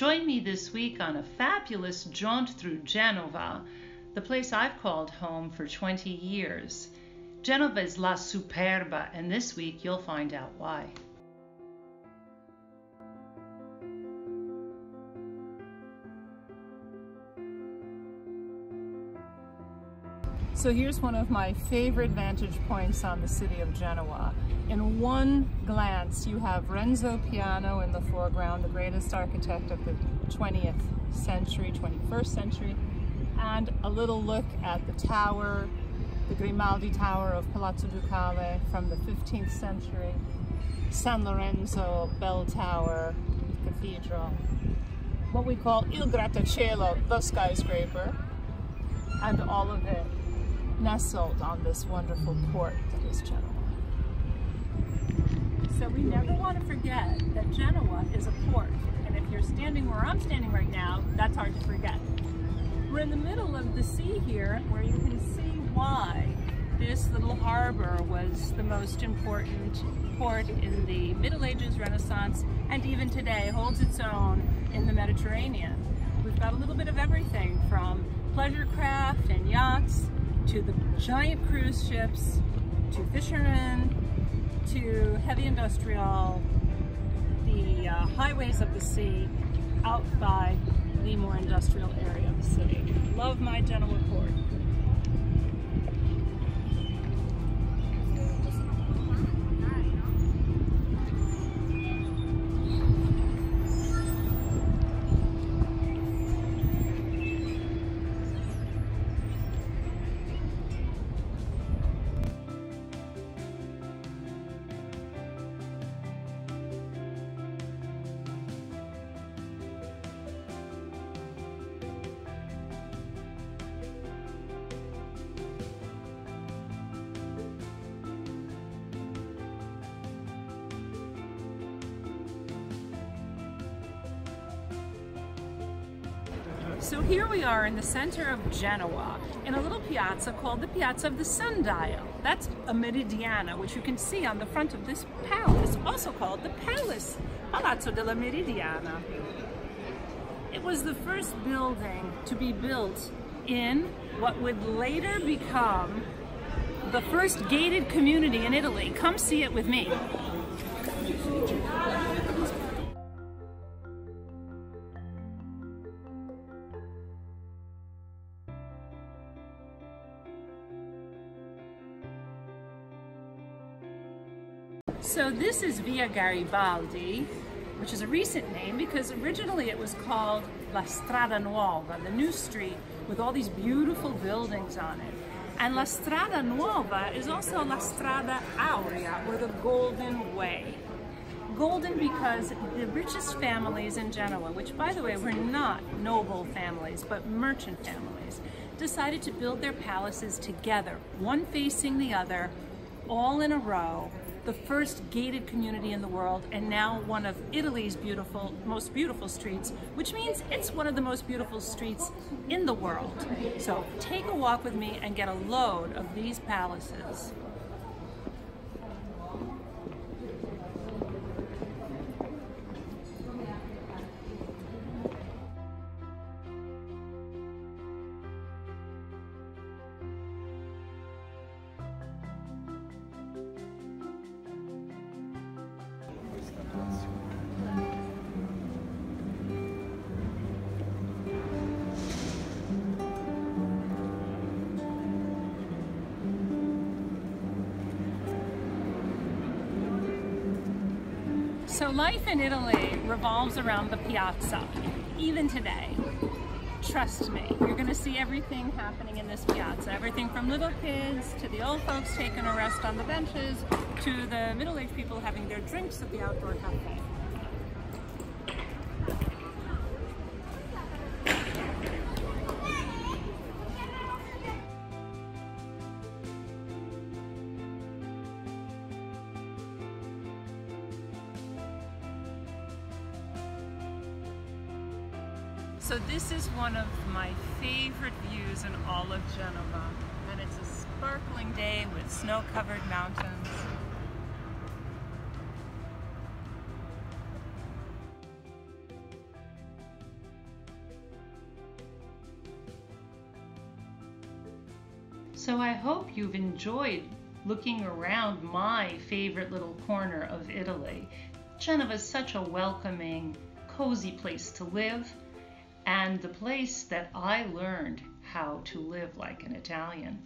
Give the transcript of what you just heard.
Join me this week on a fabulous jaunt through Genova, the place I've called home for 20 years. Genova is La Superba, and this week you'll find out why. So here's one of my favorite vantage points on the city of Genoa. In one glance, you have Renzo Piano in the foreground, the greatest architect of the 20th century, 21st century, and a little look at the tower, the Grimaldi Tower of Palazzo Ducale from the 15th century, San Lorenzo Bell Tower, the cathedral, what we call Il Grattacielo, the skyscraper, and all of it nestled on this wonderful port that is Genoa. So we never want to forget that Genoa is a port, and if you're standing where I'm standing right now, that's hard to forget. We're in the middle of the sea here, where you can see why this little harbor was the most important port in the Middle Ages, Renaissance, and even today holds its own in the Mediterranean. We've got a little bit of everything from pleasure craft and yachts, to the giant cruise ships, to fishermen, to heavy industrial, the highways of the sea, out by the more industrial area of the city. Love my Genoa port. So here we are in the center of Genoa, in a little piazza called the Piazza of the Sundial. That's a Meridiana, which you can see on the front of this palace, also called the Palace, Palazzo della Meridiana. It was the first building to be built in what would later become the first gated community in Italy. Come see it with me. So this is Via Garibaldi, which is a recent name because originally it was called La Strada Nuova, the new street with all these beautiful buildings on it. And La Strada Nuova is also La Strada Aurea, or the Golden Way. Golden because the richest families in Genoa, which by the way were not noble families but merchant families, decided to build their palaces together, one facing the other, all in a row. The first gated community in the world, and now one of Italy's most beautiful streets, which means it's one of the most beautiful streets in the world. So take a walk with me and get a load of these palaces. So life in Italy revolves around the piazza, even today. Trust me, you're going to see everything happening in this piazza. Everything from little kids to the old folks taking a rest on the benches to the middle-aged people having their drinks at the outdoor cafe. So this is one of my favorite views in all of Genoa, and it's a sparkling day with snow-covered mountains. So I hope you've enjoyed looking around my favorite little corner of Italy. Genova is such a welcoming, cozy place to live, and the place that I learned how to live like an Italian.